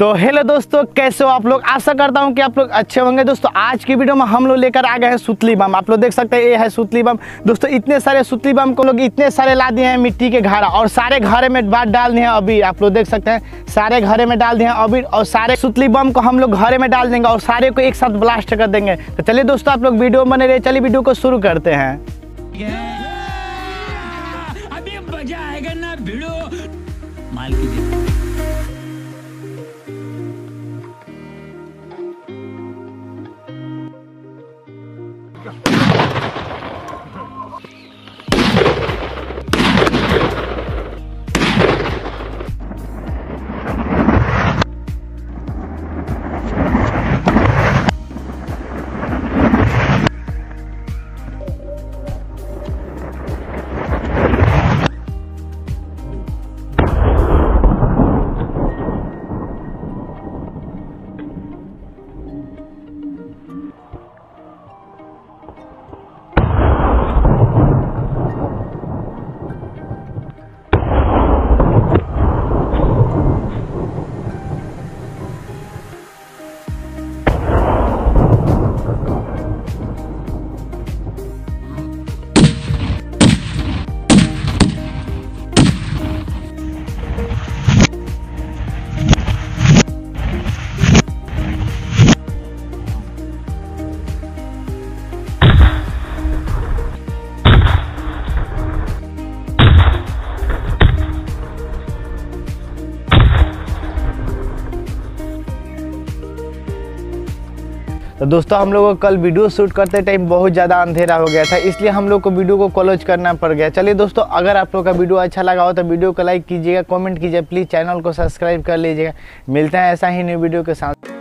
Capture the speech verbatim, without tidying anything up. तो हेलो दोस्तों, कैसे हो आप लोग। आशा करता हूं कि आप लोग अच्छे होंगे। दोस्तों आज की वीडियो में हम लोग लेकर आ गए हैं सुतली बम। आप लोग देख सकते हैं ये है सुतली बम। दोस्तों इतने सारे सुतली बम को लोग इतने सारे ला दिए हैं मिट्टी के घड़ा और सारे घरे में बात डाल दिए हैं अभी। आप लोग देख सकते हैं सारे घरे में डाल दिए हैं अभी और सारे सुतली बम को हम लोग घरे में डाल देंगे और सारे को एक साथ ब्लास्ट कर देंगे। तो चलिए दोस्तों आप लोग वीडियो बने रहे, चलिए वीडियो को शुरू करते हैं। तो दोस्तों हम लोगों को कल वीडियो शूट करते टाइम बहुत ज़्यादा अंधेरा हो गया था, इसलिए हम लोग को वीडियो को क्लोज करना पड़ गया। चलिए दोस्तों अगर आप लोग का वीडियो अच्छा लगा हो तो वीडियो को लाइक कीजिएगा, कमेंट कीजिएगा, प्लीज़ चैनल को सब्सक्राइब कर लीजिएगा। मिलते हैं ऐसा ही न्यू वीडियो के साथ।